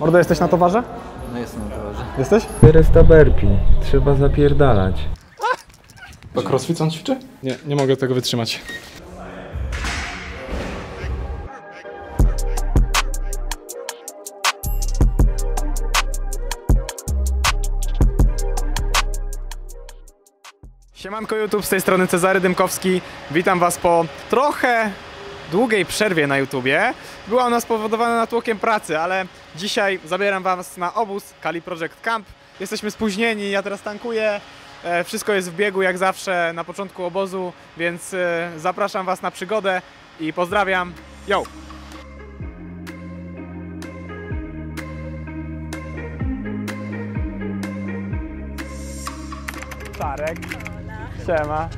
Mordo, jesteś na towarze? No jestem na towarze. Jesteś? 400 burpee. Trzeba zapierdalać. To crossfit on ćwiczy? Nie, nie mogę tego wytrzymać. Siemanko YouTube, z tej strony Cezary Dymkowski. Witam Was po trochę długiej przerwie na YouTubie. Była ona spowodowana natłokiem pracy, ale dzisiaj zabieram Was na obóz Kali Project Camp. Jesteśmy spóźnieni, ja teraz tankuję. Wszystko jest w biegu jak zawsze na początku obozu, więc zapraszam Was na przygodę i pozdrawiam. Yo! Czarek. Siema.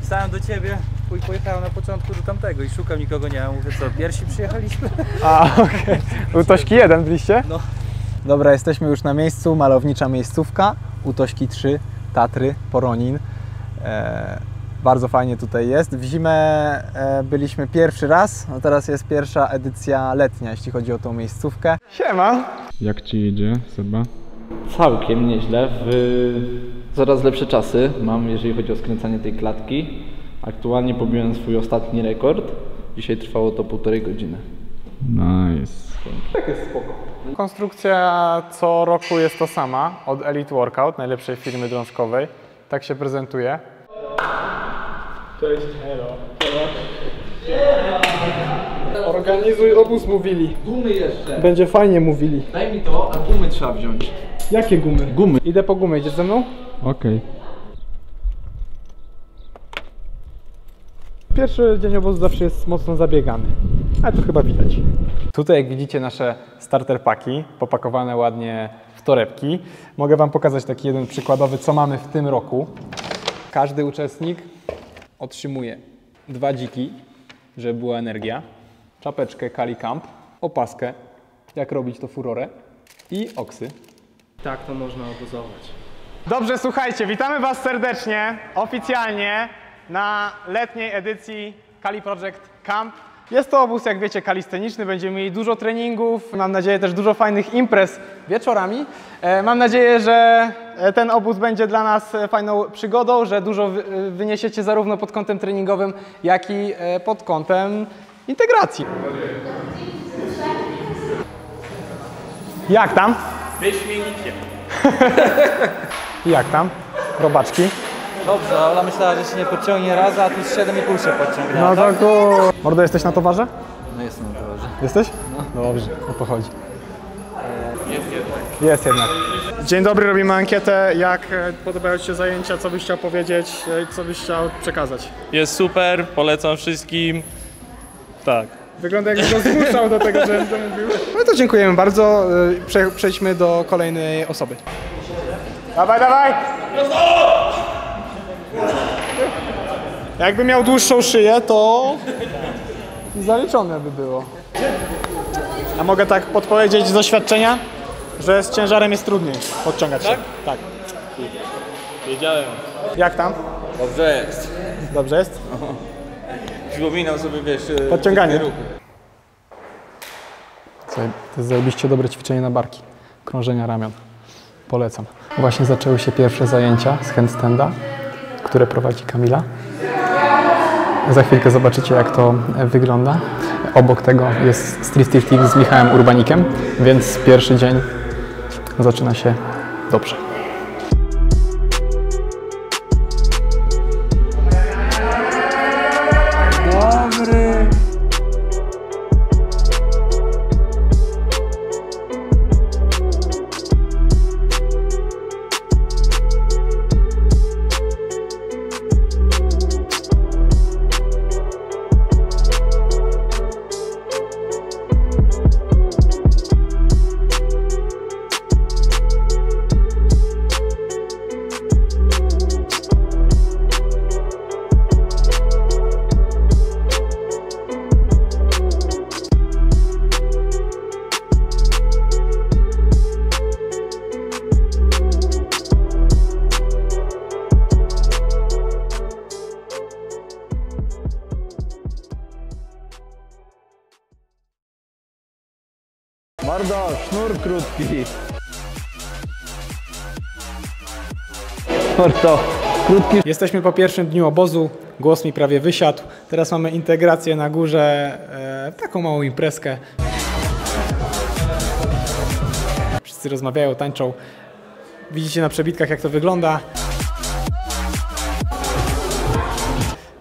Pisałem do Ciebie i pojechałem na początku do tamtego i szukam, nikogo nie ma. Mówię, co, pierwsi przyjechaliśmy? A, okej. Okay. Utośki 1 byliście? No. Dobra, jesteśmy już na miejscu, malownicza miejscówka. Utośki 3, Tatry, Poronin. Bardzo fajnie tutaj jest. W zimę byliśmy pierwszy raz, no teraz jest pierwsza edycja letnia, jeśli chodzi o tą miejscówkę. Siema! Jak Ci idzie, Seba? Całkiem nieźle. Coraz lepsze czasy mam, jeżeli chodzi o skręcanie tej klatki. Aktualnie pobiłem swój ostatni rekord. Dzisiaj trwało to 1,5 godziny. Nice. Tak jest spoko. Konstrukcja co roku jest to sama od Elite Workout, najlepszej firmy drążkowej. Tak się prezentuje. Cześć, hello. Organizuj obóz, mówili. Gumy jeszcze. Będzie fajnie, mówili. Daj mi to, a gumy trzeba wziąć. Jakie gumy? Gumy. Idę po gumy, idziesz ze mną? Okej. Okay. Pierwszy dzień obozu zawsze jest mocno zabiegany, ale to chyba widać. Tutaj jak widzicie nasze starter paki, popakowane ładnie w torebki. Mogę Wam pokazać taki jeden przykładowy, co mamy w tym roku. Każdy uczestnik otrzymuje 2 dziki, żeby była energia, czapeczkę Kali Camp, opaskę, jak robić to furorę i oksy. Tak to można obozować. Dobrze, słuchajcie, witamy Was serdecznie, oficjalnie na letniej edycji Kali Project Camp. Jest to obóz, jak wiecie, kalisteniczny, będziemy mieli dużo treningów, mam nadzieję też dużo fajnych imprez wieczorami. Mam nadzieję, że ten obóz będzie dla nas fajną przygodą, że dużo wyniesiecie zarówno pod kątem treningowym, jak i pod kątem integracji. Jak tam? Wyśmienicie. Jak tam? Robaczki? Dobrze, ale myślała, że się nie podciągnie raz, a tu 7,5 się podciągnęła. No tak? Mordo, jesteś na towarze? No jestem na towarze. Jesteś? No. Dobrze, o to chodzi. Jest jednak. Jest jednak. Dzień dobry, robimy ankietę. Jak podobają Ci się zajęcia, co byś chciał powiedzieć, co byś chciał przekazać? Jest super, polecam wszystkim. Tak. Wygląda jakby go zmuszał do tego, żebym to mówił. No to dziękujemy bardzo. Przejdźmy do kolejnej osoby. Dawaj, dawaj! Jakby miał dłuższą szyję, to zaliczone by było. A mogę tak podpowiedzieć z doświadczenia, że z ciężarem jest trudniej podciągać się. Tak? Tak. Wiedziałem. Jak tam? Dobrze jest. Dobrze jest? Przypominam sobie, wiesz, podciąganie. To jest zajebiście dobre ćwiczenie na barki. Krążenia ramion. Polecam. Właśnie zaczęły się pierwsze zajęcia z handstanda, które prowadzi Kamila. Za chwilkę zobaczycie, jak to wygląda. Obok tego jest Street Tilt z Michałem Urbanikiem, więc pierwszy dzień zaczyna się dobrze. bardzo, sznur krótki. Bardzo krótki. Jesteśmy po pierwszym dniu obozu, głos mi prawie wysiadł. Teraz mamy integrację na górze, taką małą imprezkę. Wszyscy rozmawiają, tańczą. Widzicie na przebitkach, jak to wygląda.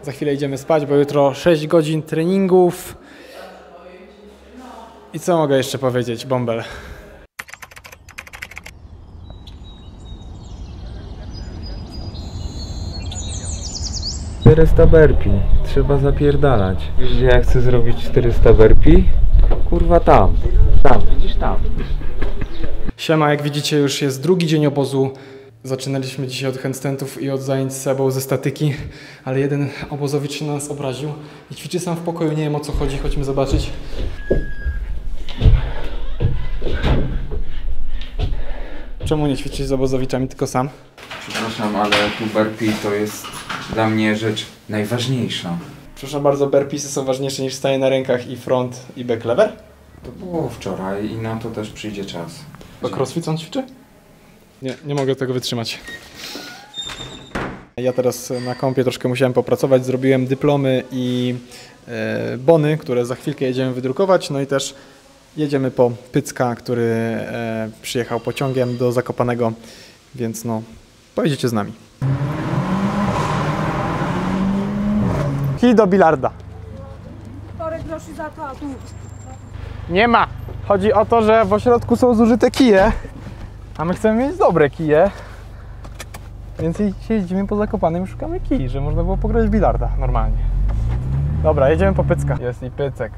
Za chwilę idziemy spać, bo jutro 6 godzin treningów. I co mogę jeszcze powiedzieć, bąbel? $400 burpee, trzeba zapierdalać. Wiesz, gdzie ja chcę zrobić 400 burpee? Kurwa tam, widzisz tam. Siema, jak widzicie już jest drugi dzień obozu. Zaczynaliśmy dzisiaj od handstandów i od zajęć z sebą ze statyki, ale jeden obozowicz się na nas obraził i ćwiczy sam w pokoju, nie wiem o co chodzi, chodźmy zobaczyć. Czemu nie ćwiczyć z obozowiczami, tylko sam? Przepraszam, ale tu burpee to jest dla mnie rzecz najważniejsza. Przepraszam bardzo, burpeesy są ważniejsze niż stanie na rękach i front i back lever? To było wczoraj i na to też przyjdzie czas. A crossfit on ćwiczy? Nie, nie mogę tego wytrzymać. Ja teraz na kompie troszkę musiałem popracować, zrobiłem dyplomy i bony, które za chwilkę jedziemy wydrukować, no i też jedziemy po Pycka, który przyjechał pociągiem do Zakopanego, więc no, pojedziecie z nami. Kij do bilarda. 4 groszy za to, a tu? Nie ma. Chodzi o to, że w ośrodku są zużyte kije, a my chcemy mieć dobre kije, więc jeździmy po Zakopanym i szukamy kij, że można było pograć w bilarda normalnie. Dobra, jedziemy po Pycka. Jest i Pycek.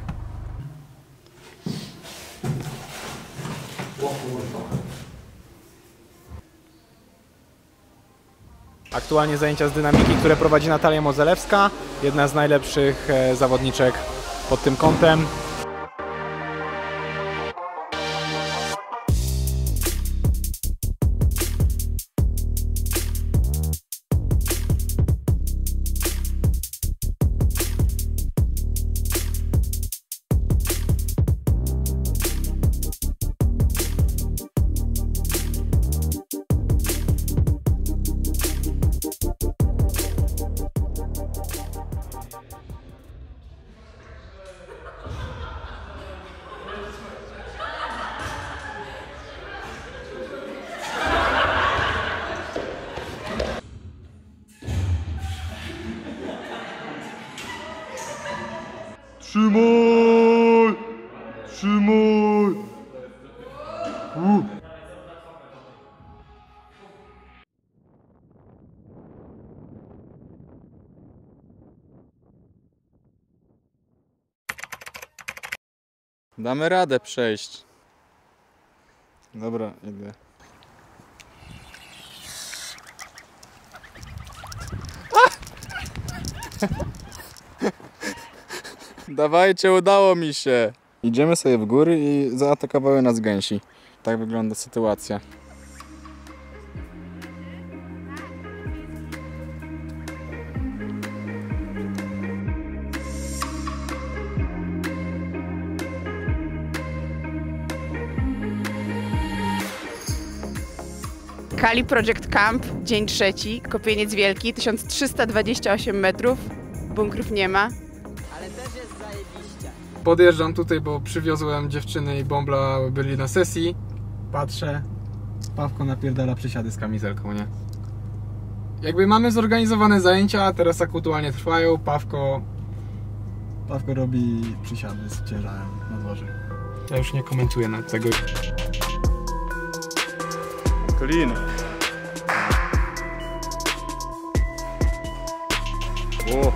Aktualnie zajęcia z dynamiki, które prowadzi Natalia Modzelewska, jedna z najlepszych zawodniczek pod tym kątem. Trzymaj! Trzymaj! Damy radę przejść. Dobra, idę. Dawajcie, udało mi się! Idziemy sobie w góry i zaatakowały nas gęsi. Tak wygląda sytuacja. Kali Project Camp, dzień trzeci, Kopieniec Wielki, 1328 metrów, bunkrów nie ma. Podjeżdżam tutaj, bo przywiozłem dziewczyny i bąbla, byli na sesji. Patrzę, Pawko napierdala przysiady z kamizelką, nie? Jakby mamy zorganizowane zajęcia, teraz aktualnie trwają. Pawko robi przysiady z ciężarem na dworze. Ja już nie komentuję na tego. Kolina. O.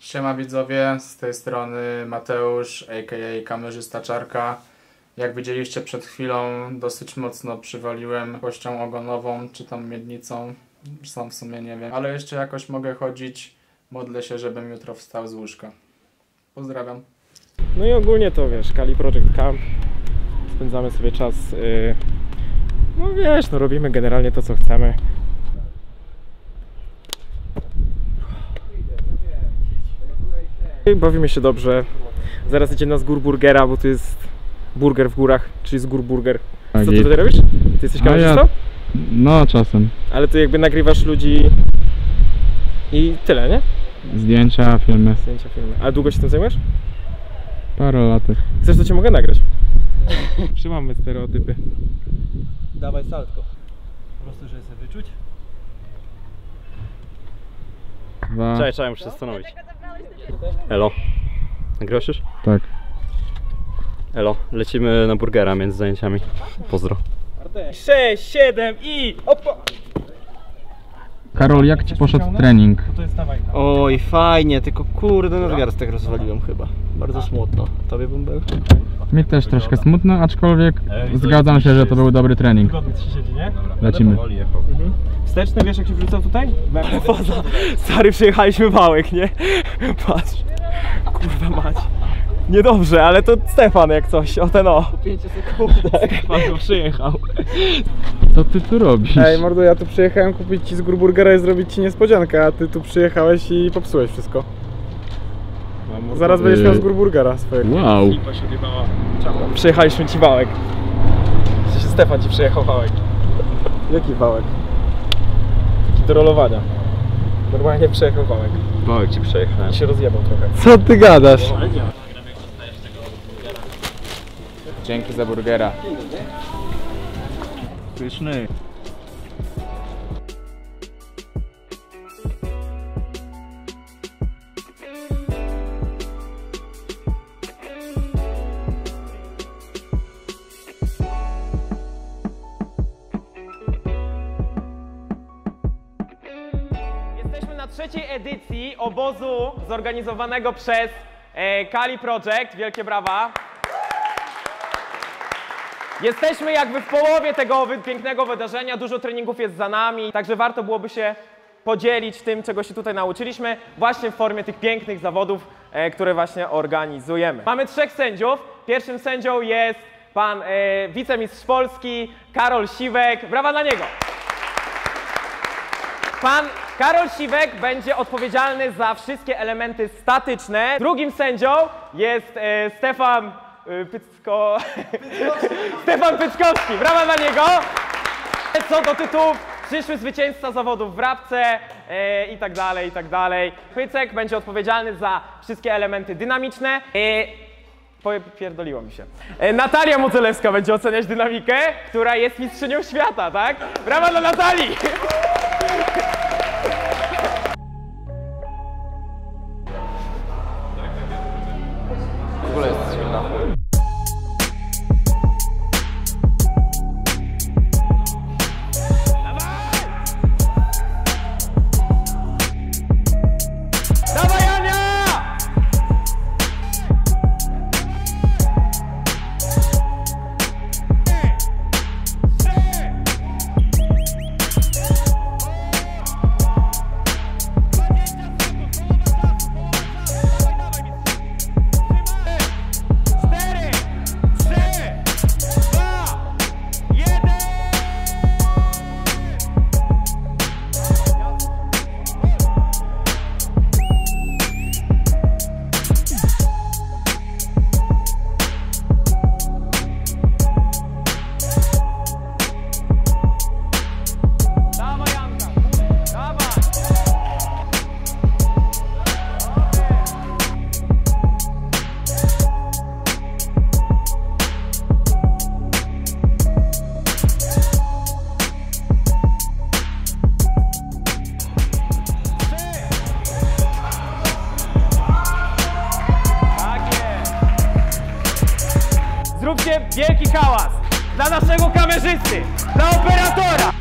Siema widzowie, z tej strony Mateusz, a.k.a. kamerzysta Czarka. Jak widzieliście przed chwilą, dosyć mocno przywaliłem kością ogonową, czy tam miednicą, sam w sumie nie wiem. Ale jeszcze jakoś mogę chodzić, modlę się, żebym jutro wstał z łóżka. Pozdrawiam. No i ogólnie to wiesz, Kali Project Camp, spędzamy sobie czas, no wiesz, no robimy generalnie to co chcemy. Bawimy się dobrze, zaraz idzie nas gór burgera, bo tu jest burger w górach, czyli z gór burger. Co ty tutaj robisz? Ty jesteś kamerzystą? Ja... No czasem. Ale ty jakby nagrywasz ludzi i tyle, nie? Zdjęcia, filmy. Zdjęcia, filmy. A długo się tym zajmujesz? Parę lat. Chcesz, to cię mogę nagrać? Trzymamy stereotypy. Dawaj saltko. Po prostu, żeby sobie wyczuć. Czekaj, muszę się zastanowić. Elo. Nagrywasz już? Tak. Elo, lecimy na burgera między zajęciami. Pozdro. 6, 7 i... Opa! Karol, jak ci poszedł trening? Oj, fajnie, tylko kurde, nadgarstek rozwaliłem chyba. Bardzo smutno. Tobie bym był? Mi też troszkę smutno, aczkolwiek zgadzam się, że to był dobry trening. Lecimy. Wsteczny, wiesz jak się wrzucał tutaj? Stary, przejechaliśmy wałek, nie? Patrz. Kurwa mać. Niedobrze, ale to Stefan jak coś, o ten o. Po 5 sekundach. Stefan tu przyjechał. Co ty tu robisz? Ej mordo, ja tu przyjechałem kupić ci z Gurburgera i zrobić ci niespodziankę, a ty tu przyjechałeś i popsułeś wszystko. No, zaraz będziesz miał z Gurburgera swojego. Wow. Przyjechaliśmy ci wałek. Stefan ci przyjechał wałek. Jaki wałek? Taki do rolowania. Normalnie przejechał wałek. Wałek ci przejechałem. I się rozjebał trochę. Co ty gadasz? Dzięki za burgera. Pyszny. Jesteśmy na trzeciej edycji obozu zorganizowanego przez Kali Project. Wielkie brawa. Jesteśmy jakby w połowie tego pięknego wydarzenia, dużo treningów jest za nami, także warto byłoby się podzielić tym, czego się tutaj nauczyliśmy, właśnie w formie tych pięknych zawodów, które właśnie organizujemy. Mamy trzech sędziów. Pierwszym sędzią jest pan wicemistrz Polski, Karol Siwek. Brawa dla niego! Pan Karol Siwek będzie odpowiedzialny za wszystkie elementy statyczne. Drugim sędzią jest Stefan Pyckowski, brawa dla niego! Co do tytułów, przyszły zwycięzca zawodów w Rabce i tak dalej, i tak dalej. Pycek będzie odpowiedzialny za wszystkie elementy dynamiczne. Pierdoliło mi się. Natalia Modzelewska będzie oceniać dynamikę, która jest mistrzynią świata, tak? Brawa dla Natalii! Wielki hałas dla naszego kamerzysty, dla operatora!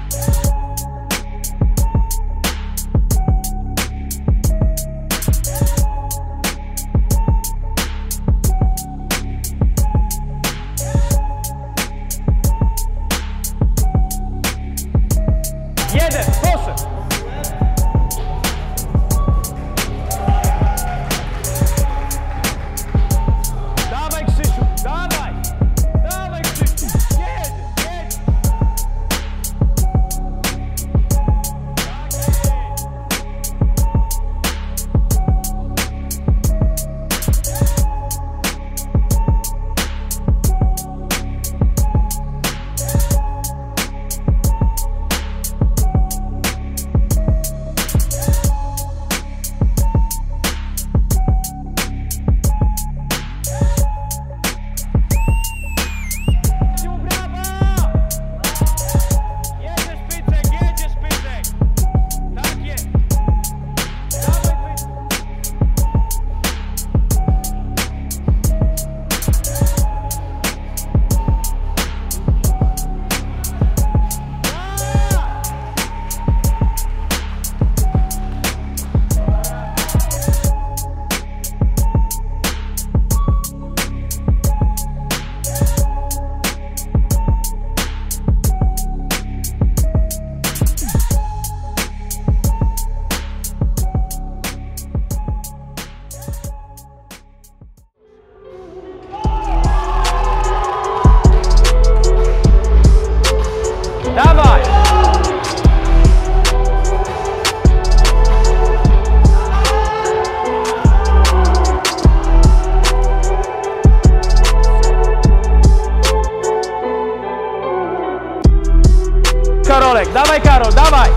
Karolek, dawaj Karol, dawaj!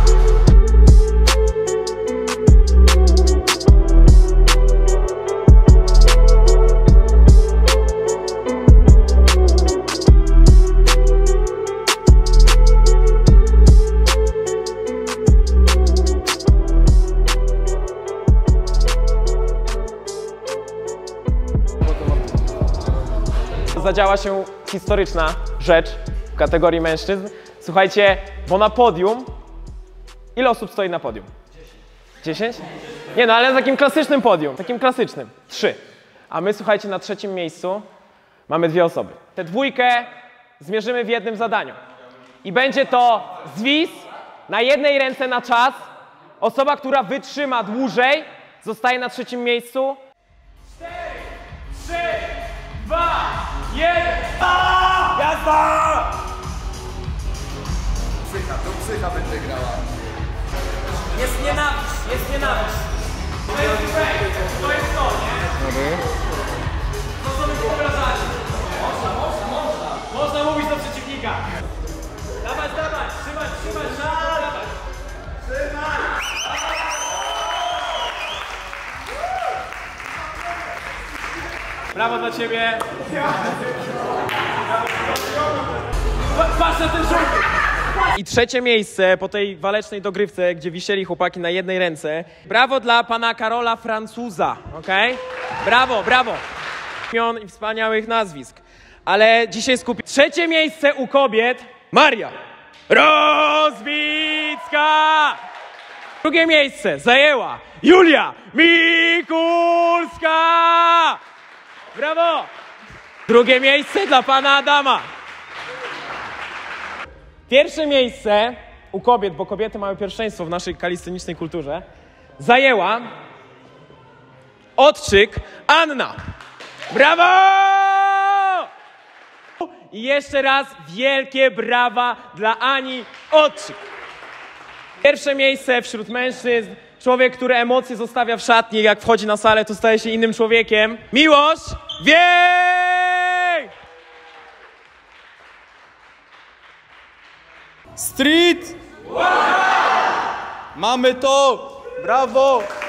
Zadziała się historyczna rzecz w kategorii mężczyzn. Słuchajcie, bo na podium... Ile osób stoi na podium? 10? Nie no, ale na takim klasycznym podium, takim klasycznym. 3. A my, słuchajcie, na trzecim miejscu mamy 2 osoby. Tę dwójkę zmierzymy w jednym zadaniu. I będzie to zwis na jednej ręce na czas. Osoba, która wytrzyma dłużej, zostaje na trzecim miejscu. 4, 3, 2, 1! Jazda! Psycha, to psycha będzie grała. Jest nienawiść, jest nienawiść. To jest fake, to jest to, nie? To co my wyobrażali? Można mówić do przeciwnika. Dawać, dawać, trzymać, trzymać, dawać. Trzymać! Brawo dla ciebie! Patrz na ten żółty! I trzecie miejsce po tej walecznej dogrywce, gdzie wisieli chłopaki na jednej ręce. Brawo dla pana Karola Francuza, okej? Brawo, brawo! Pion i wspaniałych nazwisk. Ale dzisiaj skupię. Trzecie miejsce u kobiet Maria Rozbicka! Drugie miejsce zajęła Julia Mikulska! Brawo! Drugie miejsce dla pana Adama. Pierwsze miejsce u kobiet, bo kobiety mają pierwszeństwo w naszej kalistenicznej kulturze, zajęła Odczyk Anna. Brawo! I jeszcze raz wielkie brawa dla Ani Odczyk. Pierwsze miejsce wśród mężczyzn. Człowiek, który emocje zostawia w szatni, jak wchodzi na salę, to staje się innym człowiekiem. Miłosz, wiej! Street! Wow! Mamy to! Brawo!